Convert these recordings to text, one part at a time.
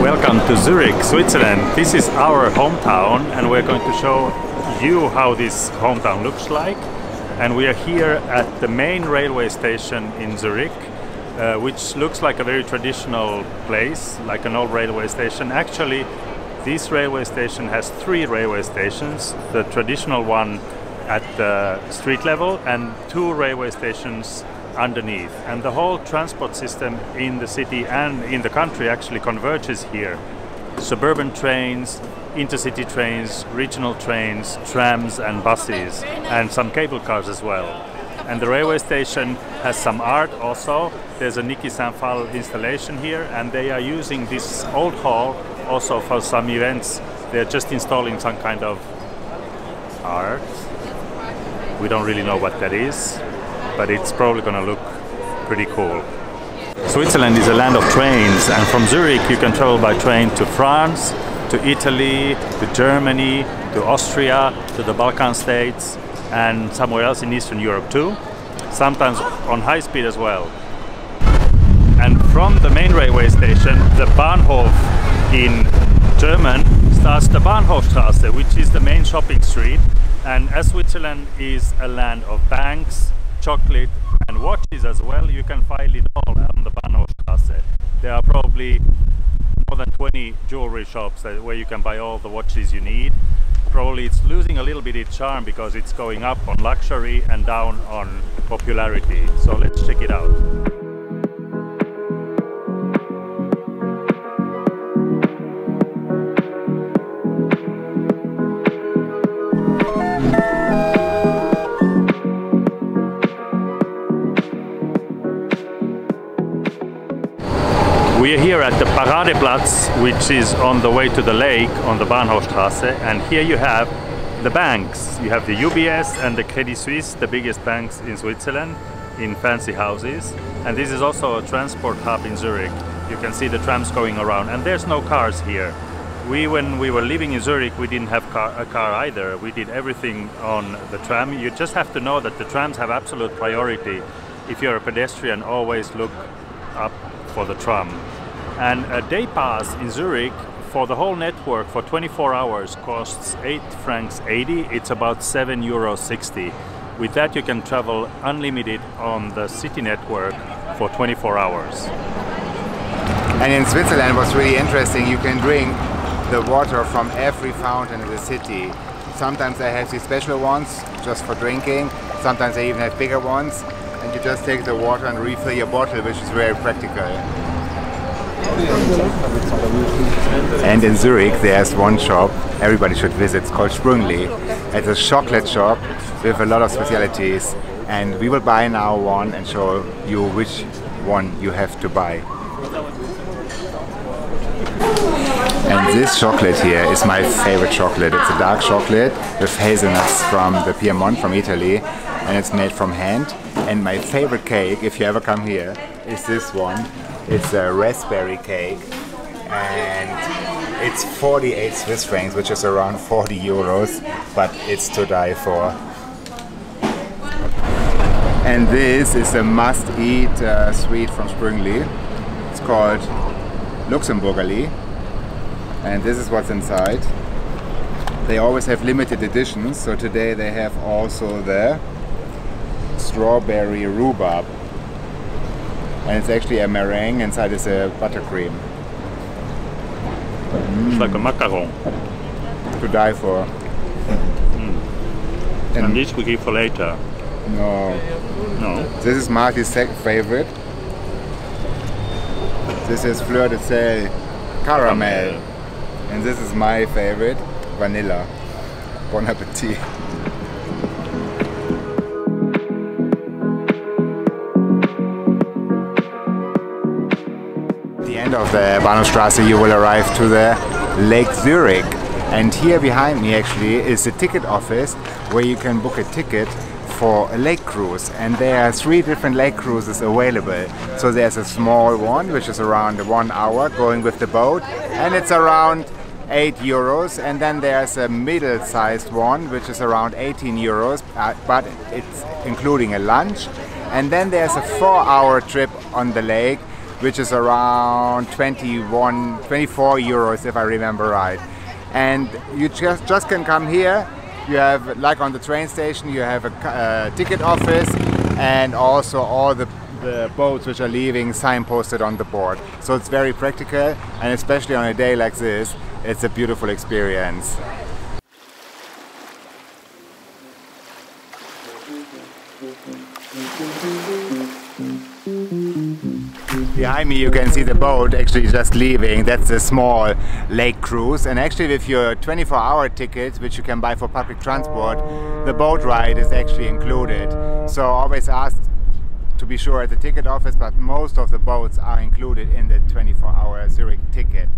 Welcome to Zurich, Switzerland. This is our hometown and we're going to show you how this hometown looks like. And we are here at the main railway station in Zurich, which looks like a very traditional place, like an old railway station. Actually, this railway station has three railway stations, the traditional one at the street level and two railway stations underneath, and the whole transport system in the city and in the country actually converges here. Suburban trains, intercity trains, regional trains, trams and buses, and some cable cars as well. And the railway station has some art also. There's a Niki de Saint Phalle installation here, and they are using this old hall also for some events. They're just installing some kind of art. We don't really know what that is, but it's probably going to look pretty cool. Switzerland is a land of trains, and from Zurich you can travel by train to France, to Italy, to Germany, to Austria, to the Balkan states, and somewhere else in Eastern Europe too, sometimes on high speed as well. And from the main railway station, the Bahnhof in German starts the Bahnhofstrasse, which is the main shopping street. And as Switzerland is a land of banks, chocolate and watches as well, you can find it all on the Bahnhofstrasse. There are probably more than 20 jewelry shops where you can buy all the watches you need. Probably it's losing a little bit its charm because it's going up on luxury and down on popularity. So let's check it out. We are here at the Paradeplatz, which is on the way to the lake on the Bahnhofstrasse, and here you have the banks. You have the UBS and the Credit Suisse, the biggest banks in Switzerland, in fancy houses. And this is also a transport hub in Zurich. You can see the trams going around, and there's no cars here. When we were living in Zurich, we didn't have a car either. We did everything on the tram. You just have to know that the trams have absolute priority. If you're a pedestrian, always look up for the tram. And a day pass in Zurich for the whole network for 24 hours costs 8 francs 80. It's about 7 euros 60. With that you can travel unlimited on the city network for 24 hours. And in Switzerland what's really interesting, you can drink the water from every fountain in the city. Sometimes they have these special ones just for drinking, sometimes they even have bigger ones, and you just take the water and refill your bottle, which is very practical. And in Zurich there's one shop everybody should visit, it's called Sprüngli. It's a chocolate shop with a lot of specialities, and we will buy now one and show you which one you have to buy. And this chocolate here is my favorite chocolate. It's a dark chocolate with hazelnuts from the Piedmont, from Italy, and it's made from hand. And my favorite cake, if you ever come here, is this one. It's a raspberry cake, and it's 48 Swiss francs, which is around 40 euros, but it's to die for. And this is a must-eat sweet from Sprüngli. It's called Luxemburgerli, and this is what's inside. They always have limited editions, so today they have also the strawberry rhubarb. And it's actually a meringue, inside is a buttercream. It's like a macaron. To die for. And this we keep for later. No. No. This is Marty's favorite. This is fleur de sel caramel. And this is my favorite, vanilla. Bon appetit. Of the Bahnhofstrasse you will arrive to the Lake Zurich, and here behind me actually is the ticket office where you can book a ticket for a lake cruise, and there are 3 different lake cruises available. So there's a small one which is around 1 hour going with the boat, and it's around 8 euros, and then there's a middle-sized one which is around 18 euros, but it's including a lunch, and then there's a 4-hour trip on the lake which is around 24 euros if I remember right. And you just can come here. You have, like on the train station, you have a ticket office, and also all the boats which are leaving signposted on the board. So it's very practical, and especially on a day like this, it's a beautiful experience. Behind me you can see the boat actually just leaving. That's a small lake cruise, and actually with your 24-hour tickets, which you can buy for public transport, the boat ride is actually included. So always ask to be sure at the ticket office, but most of the boats are included in the 24-hour Zurich ticket.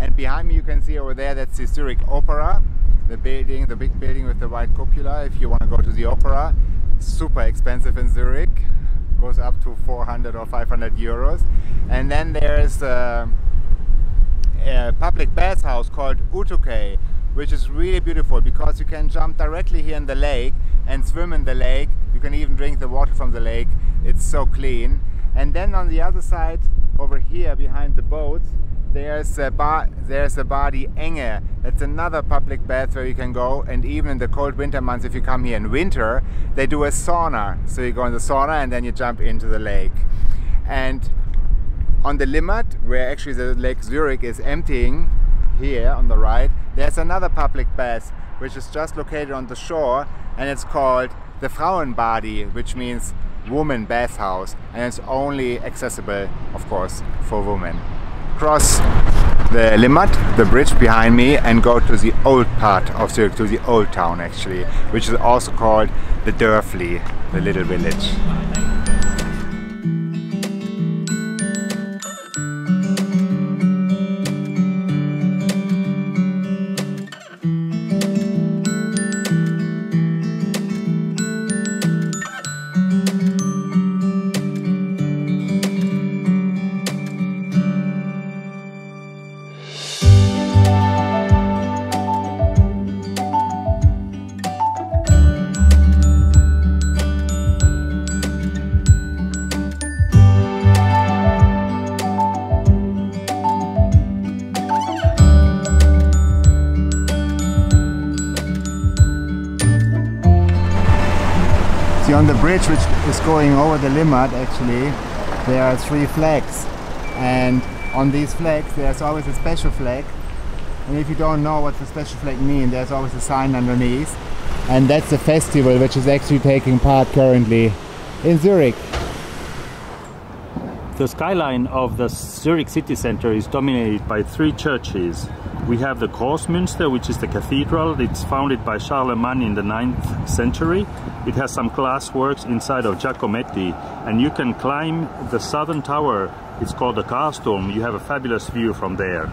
And behind me you can see over there, that's the Zurich Opera, the building, the big building with the white cupola, if you want to go to the opera. Super expensive in Zurich, goes up to 400 or 500 euros. And then there's a public bathhouse called Utuke, which is really beautiful because you can jump directly here in the lake and swim in the lake. You can even drink the water from the lake, it's so clean. And then on the other side, over here behind the boats, there's a Badi Enge. That's another public bath where you can go, and even in the cold winter months, if you come here in winter, they do a sauna. So you go in the sauna and then you jump into the lake. And on the Limmat, where actually the Lake Zurich is emptying, here on the right, there's another public bath which is just located on the shore, and it's called the Frauenbadi, which means woman bathhouse, and it's only accessible, of course, for women. Cross the Limmat, the bridge behind me, and go to the old part of Zurich, to the old town actually, which is also called the Dörfli, the little village. On the bridge which is going over the Limmat, actually, there are three flags, and on these flags there's always a special flag, and if you don't know what the special flag means, there's always a sign underneath, and that's the festival which is actually taking part currently in Zurich. The skyline of the Zurich city centre is dominated by three churches. We have the Grossmünster, which is the cathedral. It's founded by Charlemagne in the 9th century. It has some glassworks inside of Giacometti, and you can climb the southern tower. It's called the Karlsturm. You have a fabulous view from there.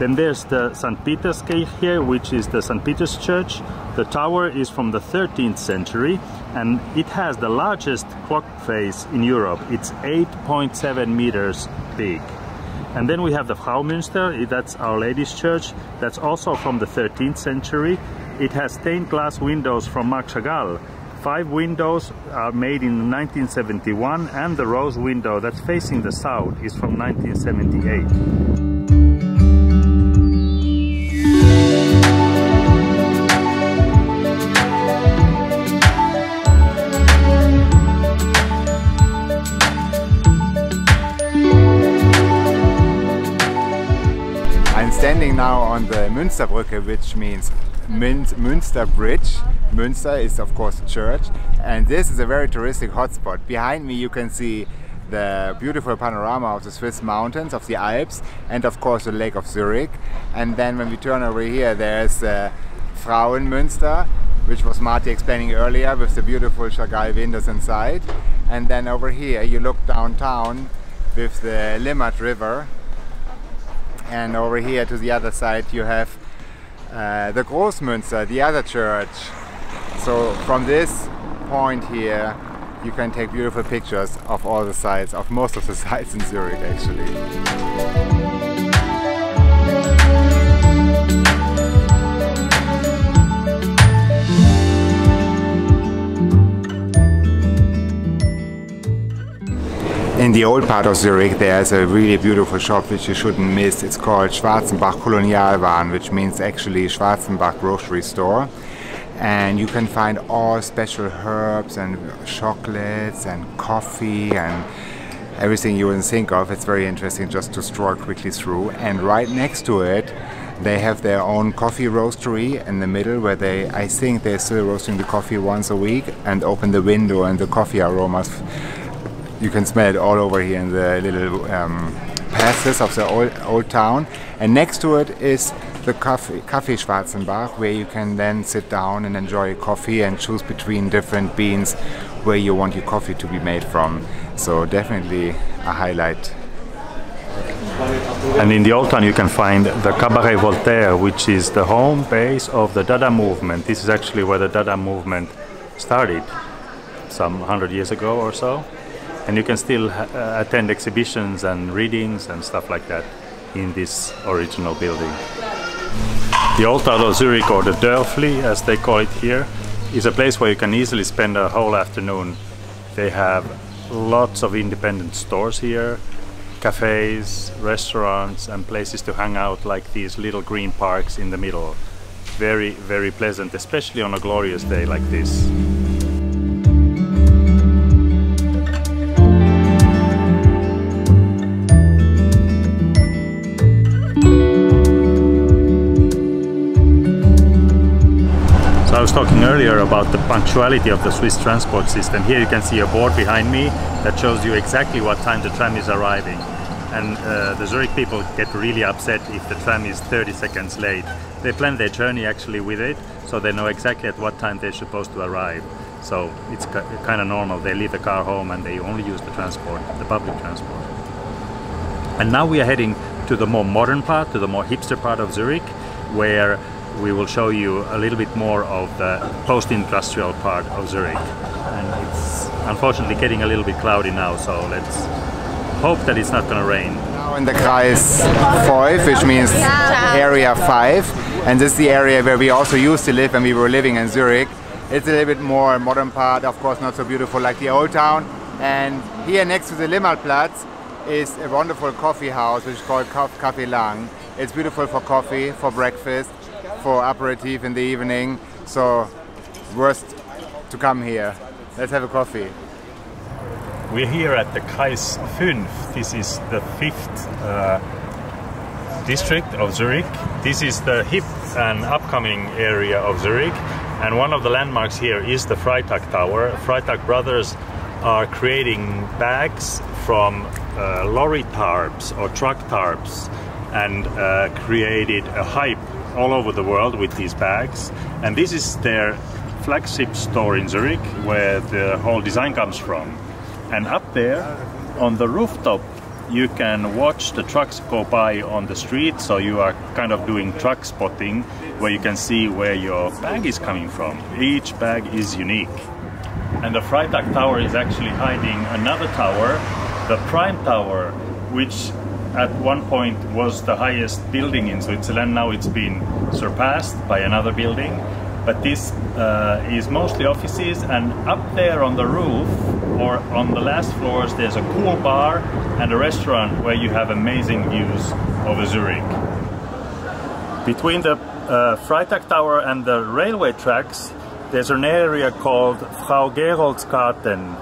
Then there's the St. Peter's Kirche, which is the St. Peter's Church. The tower is from the 13th century, and it has the largest clock face in Europe. It's 8.7 meters big. And then we have the Fraumünster, that's Our Lady's Church, that's also from the 13th century. It has stained glass windows from Marc Chagall. 5 windows are made in 1971, and the rose window that's facing the south is from 1978. Standing now on the Münsterbrücke, which means Münster Bridge. Münster is of course a church, and this is a very touristic hotspot. Behind me you can see the beautiful panorama of the Swiss mountains, of the Alps, and of course the Lake of Zurich. And then when we turn over here, there's Frauenmünster, which was Marty explaining earlier, with the beautiful Chagall windows inside. And then over here you look downtown with the Limmat River. And over here to the other side you have the Grossmünster, the other church. So from this point here you can take beautiful pictures of all the sites, of most of the sites in Zurich actually. In in the old part of Zurich, there's a really beautiful shop which you shouldn't miss. It's called Schwarzenbach Kolonialwaren, which means actually Schwarzenbach grocery store. And you can find all special herbs and chocolates and coffee and everything you can think of. It's very interesting just to stroll quickly through. And right next to it, they have their own coffee roastery in the middle where they, I think they're still roasting the coffee once a week, and open the window and the coffee aromas, you can smell it all over here in the little passes of the old town. And next to it is the Café Schwarzenbach, where you can then sit down and enjoy a coffee and choose between different beans where you want your coffee to be made from. So definitely a highlight. And in the old town you can find the Cabaret Voltaire, which is the home base of the Dada movement. This is actually where the Dada movement started some 100 years ago or so. And you can still attend exhibitions and readings and stuff like that in this original building. The old town of Zurich, or the Dörfli as they call it here, is a place where you can easily spend a whole afternoon. They have lots of independent stores here, cafes, restaurants and places to hang out, like these little green parks in the middle. Very, very pleasant, especially on a glorious day like this. So I was talking earlier about the punctuality of the Swiss transport system. Here you can see a board behind me that shows you exactly what time the tram is arriving. And the Zurich people get really upset if the tram is 30 seconds late. They plan their journey actually with it, so they know exactly at what time they're supposed to arrive. So it's kind of normal. They leave the car home and they only use the transport, the public transport. And now we are heading to the more modern part, to the more hipster part of Zurich, where we will show you a little bit more of the post-industrial part of Zurich. And it's unfortunately getting a little bit cloudy now, so let's hope that it's not going to rain. Now in the Kreis 5, which means area 5, and this is the area where we also used to live when we were living in Zurich. It's a little bit more modern part, of course not so beautiful like the old town. And here next to the Limmatplatz is a wonderful coffee house which is called Café Lang. It's beautiful for coffee, for breakfast, for aperitif in the evening, so worth to come here. Let's have a coffee. We're here at the Kreis 5. This is the 5th district of Zurich. This is the hip and upcoming area of Zurich. And one of the landmarks here is the Freitag Tower. Freitag brothers are creating bags from lorry tarps or truck tarps, and created a hype all over the world with these bags. And this is their flagship store in Zurich, where the whole design comes from. And up there, on the rooftop, you can watch the trucks go by on the street, so you are kind of doing truck spotting, where you can see where your bag is coming from. Each bag is unique. And the Freitag Tower is actually hiding another tower, the Prime Tower, which at one point was the highest building in Switzerland. Now it's been surpassed by another building. But this is mostly offices, and up there on the roof or on the last floors there's a cool bar and a restaurant where you have amazing views over Zurich. Between the Freitag Tower and the railway tracks there's an area called Frau Gerold's Garten,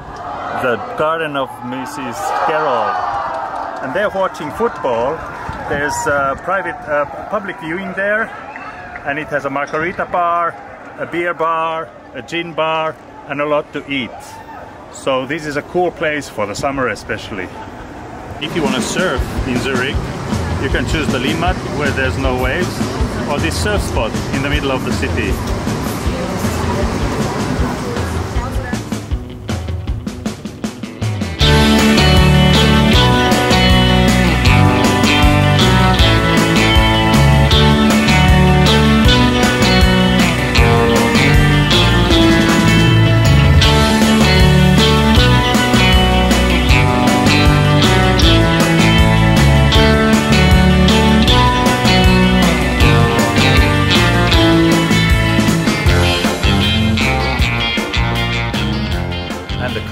the garden of Mrs. Gerold. And they're watching football. There's public viewing there, and it has a margarita bar, a beer bar, a gin bar, and a lot to eat. So this is a cool place for the summer especially. If you want to surf in Zurich, you can choose the Limmat, where there's no waves, or this surf spot in the middle of the city.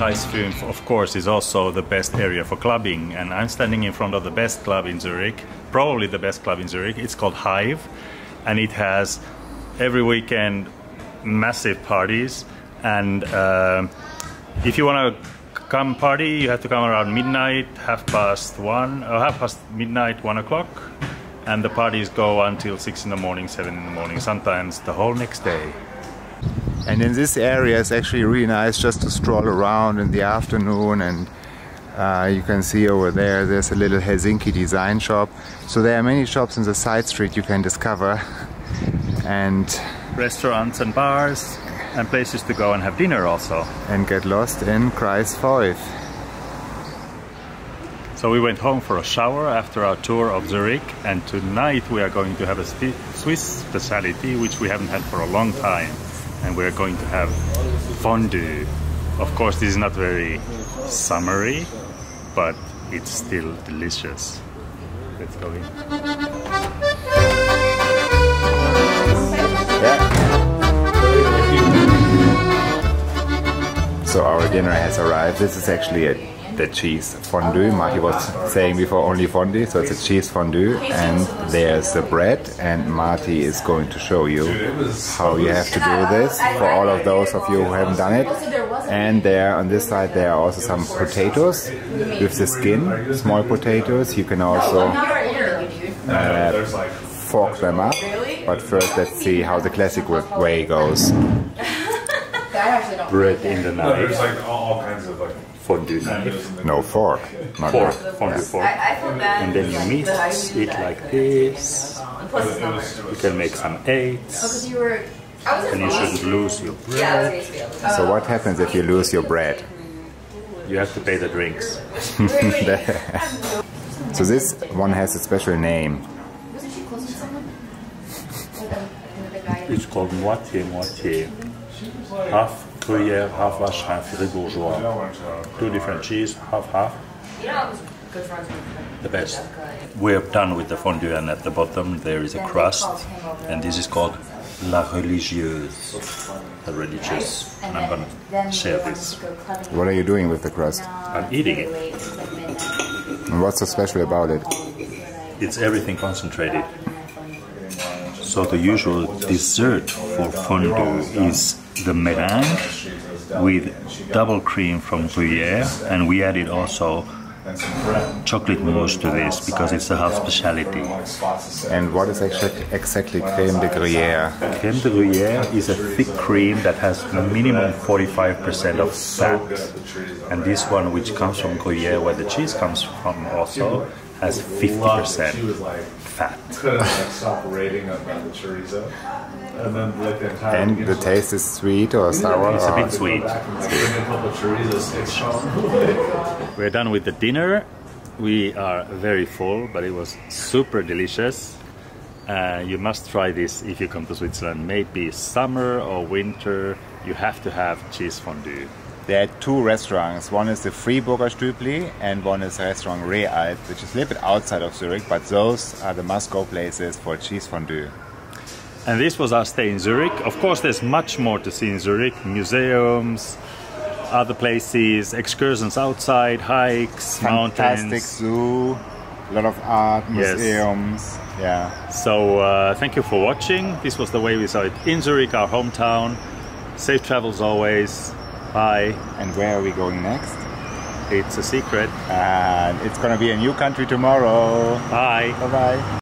Kreis 5, of course, is also the best area for clubbing, and I'm standing in front of the best club in Zurich, probably the best club in Zurich. It's called Hive, and it has every weekend massive parties, and if you want to come party, you have to come around midnight, half past midnight, 1 o'clock, and the parties go until 6 in the morning, 7 in the morning, sometimes the whole next day. And in this area it's actually really nice just to stroll around in the afternoon, and you can see over there, there's a little Helsinki design shop. So there are many shops in the side street you can discover, and restaurants and bars and places to go and have dinner also. And get lost in Kreis 5. So we went home for a shower after our tour of Zurich, and tonight we are going to have a Swiss speciality which we haven't had for a long time. And we're going to have fondue. Of course, this is not very summery, but it's still delicious. Let's go in. So our dinner has arrived. This is actually the cheese fondue. Marty was saying before only fondue, so it's a cheese fondue, and there's the bread, and Marty is going to show you how you have to do this for all of those of you who haven't done it. And there on this side there are also some potatoes with the skin, small potatoes. You can also fork them up, but first let's see how the classic way goes. Bread in the knife. Fondue knife. No, fork. Not fork. Fondue fork. And then you mix it like this. You can make some eggs. And you shouldn't lose your bread. So what happens if you lose your bread? You have to pay the drinks. So this one has a special name. It's called moitié. Half Gruyère, half Vache, half Fribourgeois. 2 different cheese, half-half. The best. We're done with the fondue, and at the bottom there is a crust, and this is called La Religieuse, the religious. And I'm gonna share this. What are you doing with the crust? I'm eating it. And what's so special about it? It's everything concentrated. So the usual dessert for fondue is the meringue with double cream from Gruyère, and we added also chocolate mousse to this because it's a house speciality. And what is exactly crème de Gruyère? Crème de Gruyère is a thick cream that has minimum 45% of fat, and this one, which comes from Gruyère, where the cheese comes from also, has 50% fat. And the taste is sweet or sour? It's a bit sweet. We're done with the dinner. We are very full, but it was super delicious. You must try this if you come to Switzerland. Maybe summer or winter, you have to have cheese fondue. There are 2 restaurants. One is the Friburger Stübli and one is Restaurant Realp, which is a little bit outside of Zurich, but those are the must-go places for cheese fondue. And this was our stay in Zurich. Of course, there's much more to see in Zurich. Museums, other places, excursions outside, hikes, fantastic mountains. Fantastic zoo, a lot of art, museums. Yes. Yeah. So thank you for watching. This was the way we saw it in Zurich, our hometown. Safe travels always. Bye. And where are we going next? It's a secret. And it's gonna be a new country tomorrow. Bye. Bye-bye.